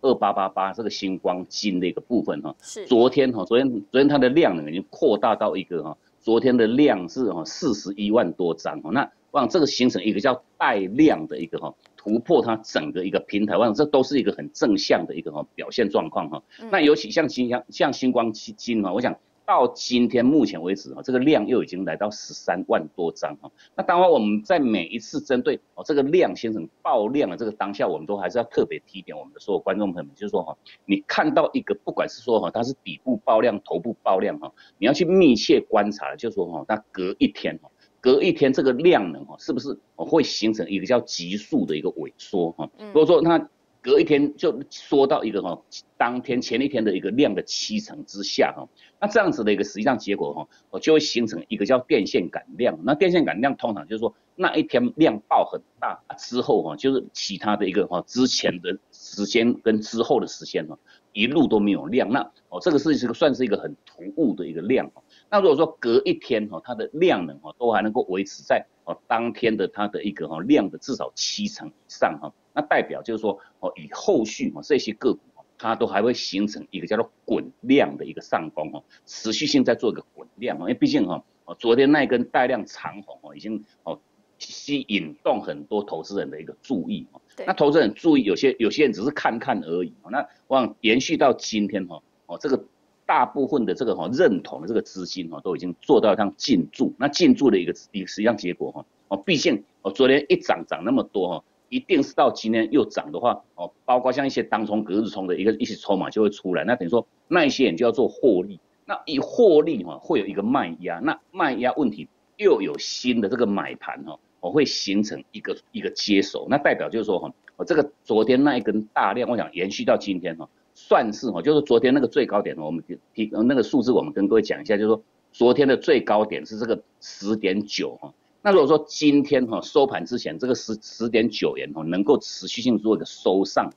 2888这个星光金的一个部分哈，是昨天它的量呢已经扩大到一个哈，昨天的量是哈41万多张哈，那我想这个形成一个叫带量的一个哈突破它整个一个平台，我想这都是一个很正向的一个哈表现状况哈。那尤其像星光金哈，我想到今天目前为止哈，这个量又已经来到13万多张哈。那当然我们在每一次针对哦这个量形成爆量的这个当下，我们都还是要特别提点我们的所有观众朋友们，就是说哈，你看到一个不管是说哈它是底部爆量、头部爆量哈，你要去密切观察，就是说哈它隔一天这个量能哈，是不是会形成一个叫急速的一个萎缩哈？如果说它隔一天就缩到一个哈，当天前一天的一个量的7成之下哈，那这样子的一个实际上结果哈，就会形成一个叫电线杆量。那电线杆量通常就是说那一天量爆很大之后哈，就是其他的一个哈之前的时间跟之后的时间哈，一路都没有量。那哦这个是算是一个很突兀的一个量。那如果说隔一天哈，它的量能哈都还能够维持在哦当天的它的一个哈量的至少7成以上哈，那代表就是说哦以后续哈这些个股它都还会形成一个叫做滚量的一个上攻哈，持续性在做一个滚量哈，因为毕竟哈哦昨天那一根带量长红哦已经哦引动很多投资人的一个注意哈，那投资人注意有些人只是看看而已，那我想延续到今天哈哦这个。大部分的这个认同的这个资金都已经做到像进驻，那进驻的一个实际上结果毕竟昨天一涨那么多，一定是到今天又涨的话，包括像一些当冲隔日冲的一些筹码就会出来，那等于说那一些人就要做获利，那一获利会有一个卖压，那卖压问题又有新的这个买盘会形成一个接手，那代表就是说这个昨天那一根大量，我想延续到今天算是就是昨天那个最高点，我们那个数字我们跟各位讲一下，就是说昨天的最高点是这个 10.9 那如果说今天收盘之前这个 10.9 元能够持续性做一个收上，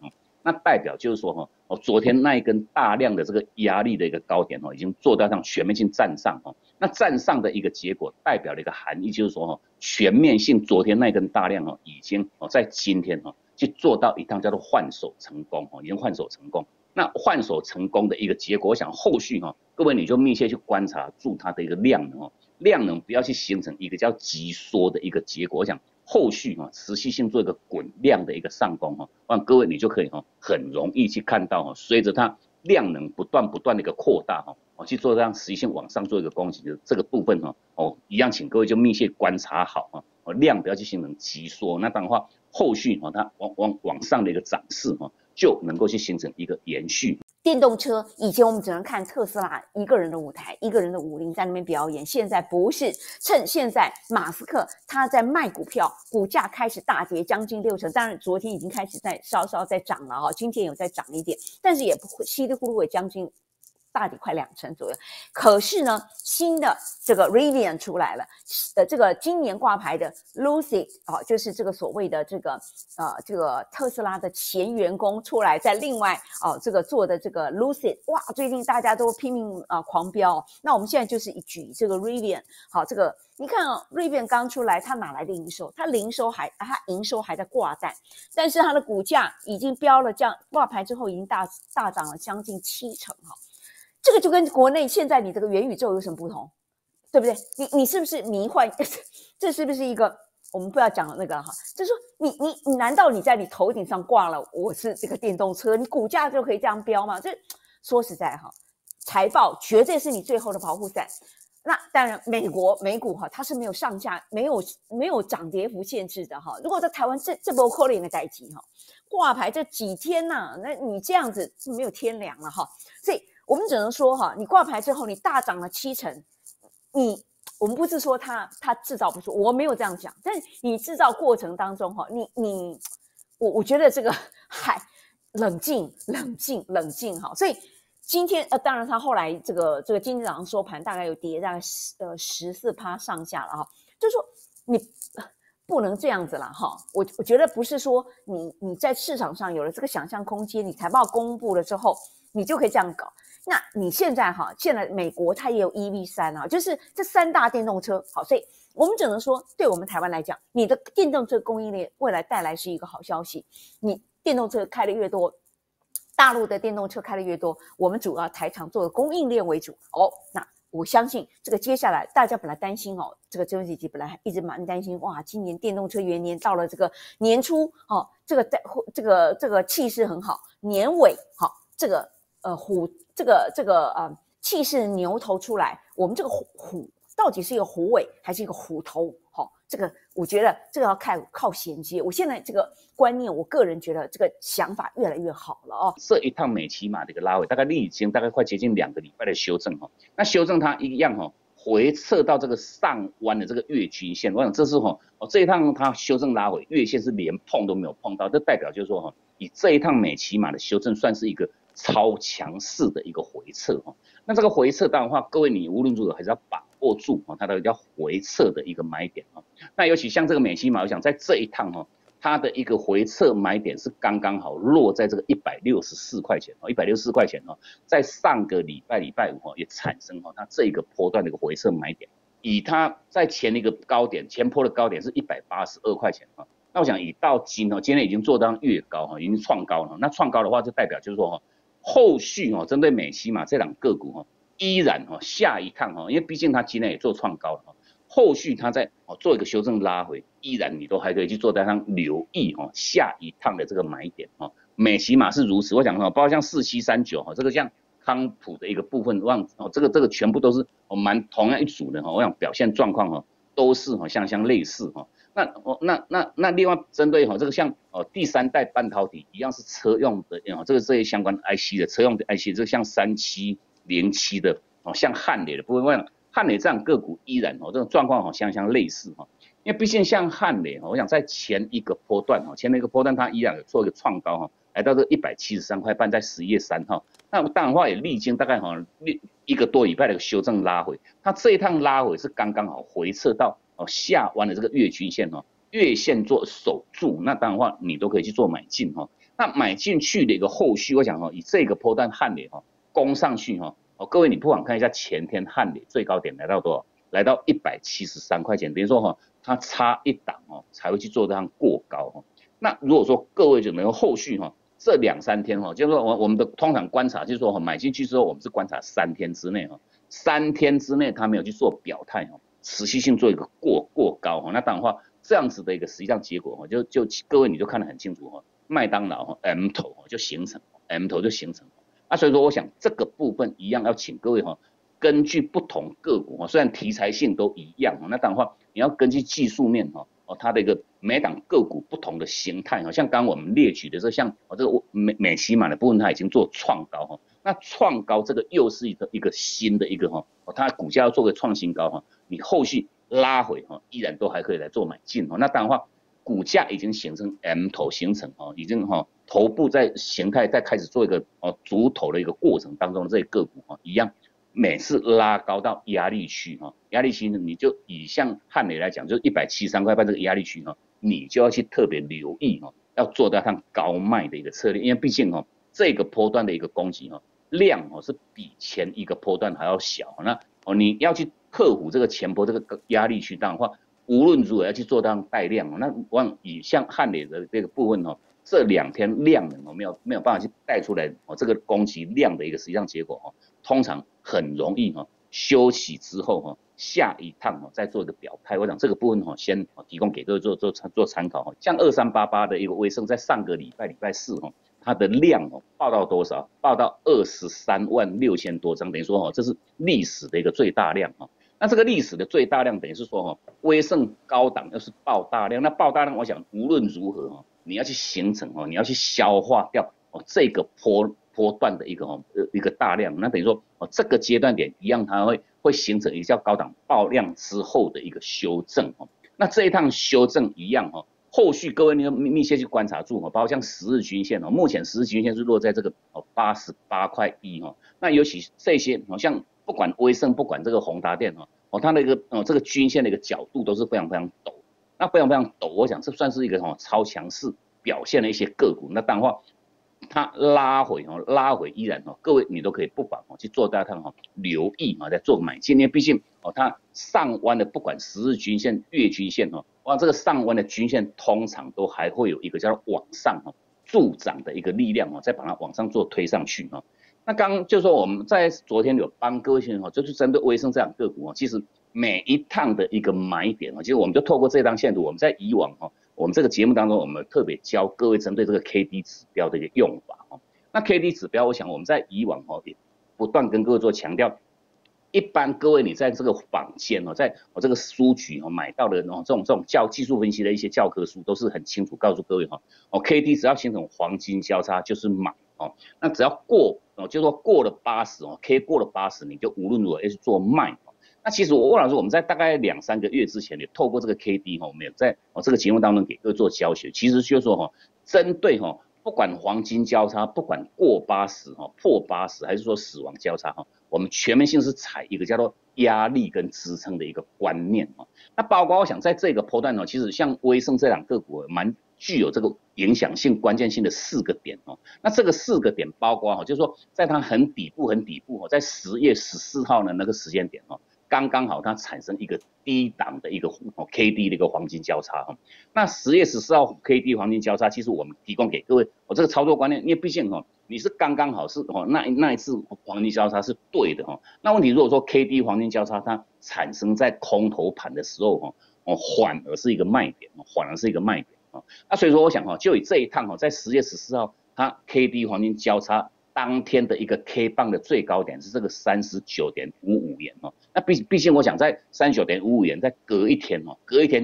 那代表就是说昨天那一根大量的这个压力的一个高点已经做到上全面性站上，那站上的一个结果代表的一个含义就是说全面性昨天那一根大量已经在今天去做到一趟叫做换手成功，已经换手成功。那换手成功的一个结果，我想后续各位你就密切去观察住它的一个量能量能不要去形成一个叫急缩的一个结果，我想后续持续性做一个滚量的一个上攻我想各位你就可以很容易去看到随着它量能不断的一个扩大去做这样持续性往上做一个攻击，这个部分一样请各位就密切观察好量不要去形成急缩，那当然话后续它往上的一个涨势就能够去形成一个延续。电动车以前我们只能看特斯拉一个人的舞台，一个人的武林在那边表演，现在不是，趁现在马斯克他在卖股票，股价开始大跌将近60%，当然昨天已经开始在稍稍在涨了哈，今天有在涨一点，但是也不稀里糊涂也将近大抵快2成左右。可是呢，新的这个 Rivian 出来了，这个今年挂牌的 Lucid 啊，就是这个所谓的这个特斯拉的前员工出来，在另外啊这个做的这个 Lucid， 哇，最近大家都拼命狂飙。那我们现在就是举这个 Rivian， 好，这个你看哦 ，Rivian 刚出来，它哪来的营收？它营收还在挂蛋，但是它的股价已经飙了，这样挂牌之后已经大涨了将近7成哈。这个就跟国内现在你这个元宇宙有什么不同，对不对？你是不是迷幻？这是不是一个我们不要讲那个哈？就是说你难道你在你头顶上挂了我是这个电动车，你股价就可以这样飙吗？这说实在哈，财报绝对是你最后的保护伞。那当然，美股哈，它是没有上下没有涨跌幅限制的哈。如果在台湾这波扣零的代级哈，挂牌这几天呐，那你这样子是没有天良了哈。所以我们只能说哈，你挂牌之后你大涨了7成，我们不是说它制造不出，我没有这样讲，但是你制造过程当中哈，我觉得这个冷静哈，所以今天当然它后来这个今天早上收盘大概有跌大概14%上下了哈，就是说你不能这样子了哈，我觉得不是说你在市场上有了这个想象空间，你财报公布了之后你就可以这样搞。那你现在美国它也有 EV3 啊，就是这3大电动车。好，所以我们只能说，对我们台湾来讲，你的电动车供应链未来带来是一个好消息。你电动车开的越多，大陆的电动车开的越多，我们主要台厂做的供应链为主哦。那我相信这个接下来大家本来担心哦，这个周姐姐本来一直蛮担心，哇，今年电动车元年到了这个年初哦，这个气势很好，年尾好、哦、这个气势牛头出来，我们这个虎到底是一个虎尾还是一个虎头？好、哦，这个我觉得这个要靠衔接。我现在这个观念，我个人觉得这个想法越来越好了哦。这一趟美骑马的一个拉尾，大概历经大概快接近2个礼拜的修正哈、哦，那修正它一样哈、哦，回撤到这个上弯的这个月均线。我想这是哈、哦，这一趟它修正拉尾月线是连碰都没有碰到，这代表就是说哈、哦，以这一趟美骑马的修正算是一个超强势的一个回撤哈、哦。那这个回撤当然的话，各位你无论如何还是要把握住它的叫回撤的一个买点啊，那尤其像这个美骑马，我想在这一趟哈，它的一个回撤买点是刚刚好落在这个164块钱哦，164块钱哦，在上个礼拜5哈也产生哈它这一个波段的一个回撤买点，以它在前一个高点前波的高点是182块钱哈，那我想以到今哦今天已经做到越高哈，已经创高了，那创高的话就代表就是说哈后续哦针对美骑马这两个股哈。依然哈，下一趟哈，因为毕竟它今天也做创高了哈，后续它在做一个修正拉回，依然你都还可以去做单上留意哈，下一趟的这个买点哈，美骑马是如此。我讲哈，包括像4739哈，这个像康普的一个部分，让哦这个全部都是蛮同样一组的哈，我想表现状况哈都是哈相类似哈。那另外针对哈这个像第三代半导体一样是车用的哦，这些相关 IC 的车用的 IC， 这个像3707的哦，像汉磊的部分，汉磊这样个股依然哦，这种状况哦相类似哈，因为毕竟像汉磊，我想在前一个波段哈，前一个波段它依然有做一个创高哈，来到这173块半，在10月3号，那当然话也历经大概哈1个多礼拜的修正拉回，它这一趟拉回是刚刚好回撤到哦下弯的这个月均线哦，月线做守住，那当然话你都可以去做买进哈，那买进去的一个后续，我想哈以这个波段汉磊哈。攻上去哈，哦，各位你不妨看一下前天汉磊最高点来到多少？来到173块钱，等于说哈，它差一档哦才会去做这样过高哈。那如果说各位就没有后续哈，这2-3天哈，就是说我们的通常观察就是说哈，买进去之后我们是观察3天之内哈，3天之内它没有去做表态哈，持续性做一个过高哈，那当然话这样子的一个实际上结果哈，就各位你就看得很清楚哈，麦当劳哈 M 头就形成 M 头就形成。那所以说，我想这个部分一样要请各位哈，根据不同个股虽然题材性都一样那当然话你要根据技术面哈，它的一个每档个股不同的形态哈，像刚刚我们列举的这像这个美骑马的部分，它已经做创高哈，那创高这个又是一个新的一个哈，它股价要做个创新高哈，你后续拉回哈，依然都还可以来做买进哈，那当然话股价已经形成 M 头形成哈，已经哈。头部在形态在开始做一个主头的一个过程当中的这些个股一样，每次拉高到压力区压力区呢，你就以像汉磊来讲，就是173块半这个压力区你就要去特别留意要做到它高卖的一个策略，因为毕竟这个波段的一个攻击量是比前一个波段还要小，那你要去克服这个前波这个压力区，当然话无论如何要去做到带量，那往以像汉磊的这个部分这2天量能没有办法去带出来这个攻击量的一个实际上结果通常很容易休息之后下一趟再做一个表态，我想这个部分先提供给各位做参考，像2388的一个威盛在上个礼拜四它的量报到多少？报到236000多张，等于说这是历史的一个最大量，那这个历史的最大量等于是说威盛高档要是爆大量，那爆大量我想无论如何你要去形成你要去消化掉这个波段的一个大量，那等于说这个阶段点一样，它会形成一叫高档爆量之后的一个修正，那这一趟修正一样后续各位你要密切去观察住包括像10日均线目前10日均线是落在这个88.1块，那尤其这些像不管威盛不管这个宏达电它的一个这个均线的一个角度都是非常非常陡。那非常陡，我想这算是一个超强势表现的一些个股。那当然话，它拉回依然各位你都可以不妨去做大趟留意再做买进。因为毕竟它上弯的不管10日均线、月均线这个上弯的均线通常都还会有一个叫做往上助长的一个力量哦，再把它往上做推上去哦。那刚就说我们在昨天有帮各位学员哦，就是针对威盛这档个股哦，其实每一趟的一个买点哦，其实我们就透过这张线图，我们在以往哦，我们这个节目当中，我们特别教各位针对这个 KD 指标的一个用法哦。那 KD 指标，我想我们在以往哦，也不断跟各位做强调。一般各位，你在这个坊间哦，在我这个书局哦买到的哦，这种教技术分析的一些教科书，都是很清楚告诉各位哈，哦 KD 只要形成黄金交叉就是买哦，那只要过哦，就说过了80哦 ，K 过了80，你就无论如何要去做卖。那其实我老师我们在大概2、3个月之前，也透过这个 KD 哈，我们有在哦这个节目当中给各位做教学，其实就是说哈，针对哈。不管黄金交叉，不管过80哈、破80，还是说死亡交叉哈，我们全面性是采一个叫做压力跟支撑的一个观念哈。那包括我想在这个波段呢，其实像威盛这两个股蛮具有这个影响性、关键性的4个点哦。那这个4个点包括哈，就是说在它很底部哈，在10月14号呢那个时间点哈。刚刚好，它产生一个低档的一个 KD 的一个黄金交叉哈。那10月14号 KD 黄金交叉，其实我们提供给各位我这个操作观念，因为毕竟哈，你是刚刚好是哦那一次黄金交叉是对的哈。那问题如果说 KD 黄金交叉它产生在空头盘的时候哈，哦反而是一个卖点，啊。那所以说我想哈，就以这一趟哈，在10月14号它 KD 黄金交叉。当天的一个 K 棒的最高点是这个 39.55 元哦，那毕竟我想在 39.55 元，在隔一天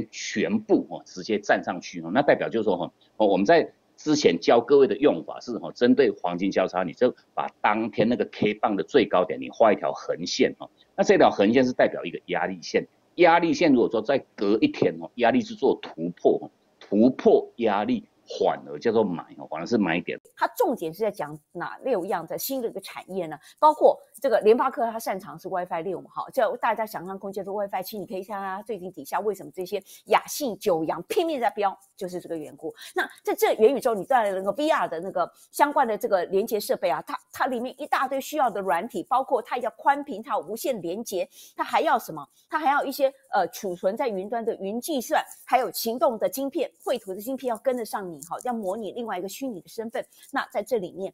全部哦直接站上去哦，那代表就是说哈，我们在之前教各位的用法是哈，针对黄金交叉，你就把当天那个 K 棒的最高点你画一条横线哦，那这条横线是代表一个压力线，压力线如果说在隔一天哦，压力是做突破哦，突破压力。反而叫做买哦，反而是买点。它重点是在讲哪6样的新的一个产业呢？包括这个联发科，它擅长是 WiFi 6嘛，好，就大家想象空间是 WiFi 7，你可以看它最近底下为什么这些亚系九阳拼命在飙，就是这个缘故。那在这元宇宙，你带来那个 VR 的那个相关的这个连接设备啊，它里面一大堆需要的软体，包括它要宽频，它无线连接，它还要什么？它还要一些储存在云端的云计算，还有行动的晶片、绘图的晶片要跟得上你。好，要模拟另外一个虚拟的身份。那在这里面，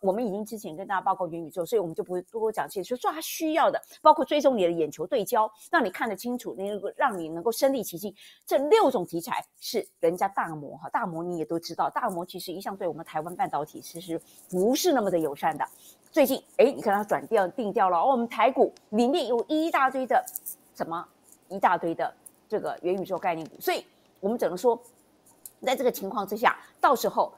我们已经之前跟大家报告元宇宙，所以我们就不会多讲这些。说它需要的，包括追踪你的眼球对焦，让你看得清楚，让你能够身临其境。这6种题材是人家大摩哈，大摩你也都知道，大摩其实一向对我们台湾半导体其实不是那么的友善的。最近，你看它转调定调了，我们台股里面有一大堆的这个元宇宙概念股，所以我们只能说。在这个情况之下，到时候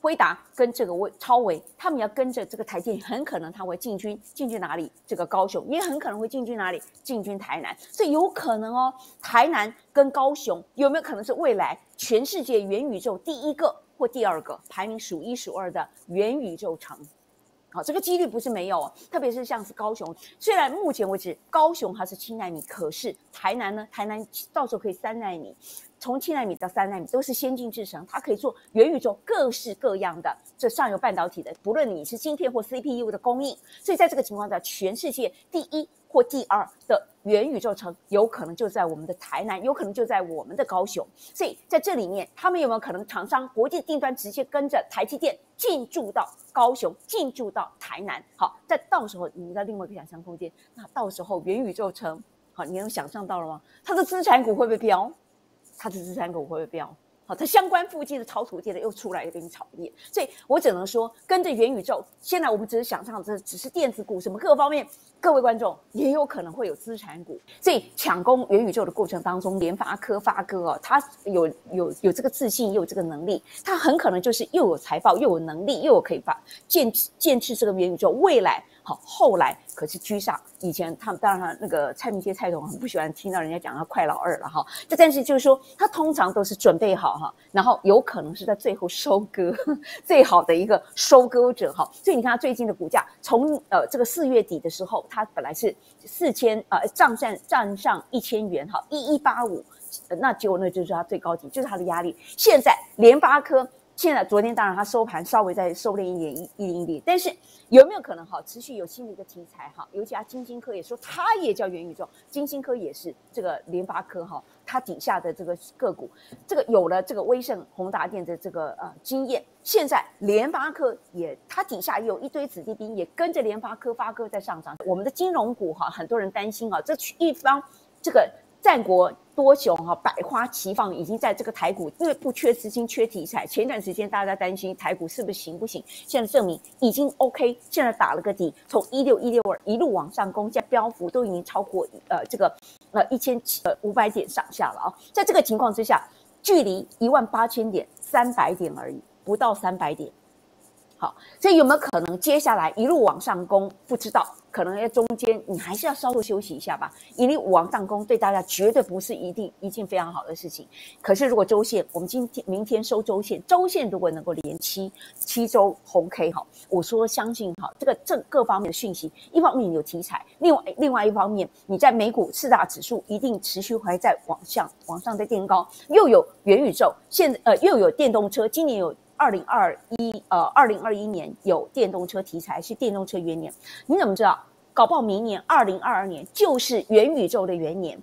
辉达跟这个超微，他们要跟着这个台积电，很可能他会进军哪里？这个高雄，也很可能会进军哪里？进军台南，所以有可能哦，台南跟高雄有没有可能是未来全世界元宇宙第一个或第二个排名数1数2的元宇宙城？好，这个几率不是没有哦，特别是像是高雄，虽然目前为止高雄它是7奈米，可是台南呢？台南到时候可以3奈米，从7奈米到3奈米都是先进制程，它可以做元宇宙各式各样的这上游半导体的，不论你是晶片或 CPU 的供应，所以在这个情况下，全世界第1或第2的元宇宙城有可能就在我们的台南，有可能就在我们的高雄，所以在这里面，他们有没有可能厂商国际订单直接跟着台积电进驻到高雄，进驻到台南？好，在到时候你在另外一个想象空间，那到时候元宇宙城，好，你能想象到了吗？它的资产股会不会飙？它的资产股会不会飙？好，它相关附近的超土地的又出来给你炒业，所以我只能说，跟着元宇宙，现在我们只是想象这只是电子股什么各方面，各位观众也有可能会有资产股。所以抢攻元宇宙的过程当中，联发科发哥哦，他有这个自信，也有这个能力，他很可能就是又有财报，又有能力，又有可以建制这个元宇宙未来。好，后来可是居上。以前他们当然那个蔡明介蔡总很不喜欢听到人家讲他快老二了哈，但是就是说他通常都是准备好哈，然后有可能是在最后收割，最好的一个收割者哈。所以你看他最近的股价，从这个4月底的时候，他本来是4000站上1000元哈，1185，那结果那就是他最高点，就是他的压力。现在联发科现在昨天当然它收盘稍微再收敛一点，101.1，但是有没有可能哈持续有新的一个题材哈？尤其它金星科也说它也叫元宇宙，金星科也是这个联发科哈，它底下的这个个股，这个有了这个威盛、宏达电的这个经验，现在联发科也它底下也有一堆子弟兵也跟着联发科发哥在上涨。我们的金融股哈，很多人担心啊，这一方这个战国多雄哈，百花齐放，已经在这个台股，因为不缺资金，缺题材。前一段时间大家担心台股是不是行不行，现在证明已经 OK， 现在打了个底，从16162一路往上攻，现在标幅都已经超过这个1500点上下了啊。在这个情况之下，距离18000点300点而已，不到300点。好，所以有没有可能接下来一路往上攻？不知道，可能在中间你还是要稍微休息一下吧。一路往上攻对大家绝对不是一件非常好的事情。可是如果周线，我们明天收周线，周线如果能够连七周红 K 哈，我说相信哈，这各方面的讯息，一方面有题材，另外一方面你在美股4大指数一定持续还在往上在垫高，又有元宇宙，又有电动车，今年有。2021年有电动车题材，是电动车元年。你怎么知道？搞不好明年2022年就是元宇宙的元年。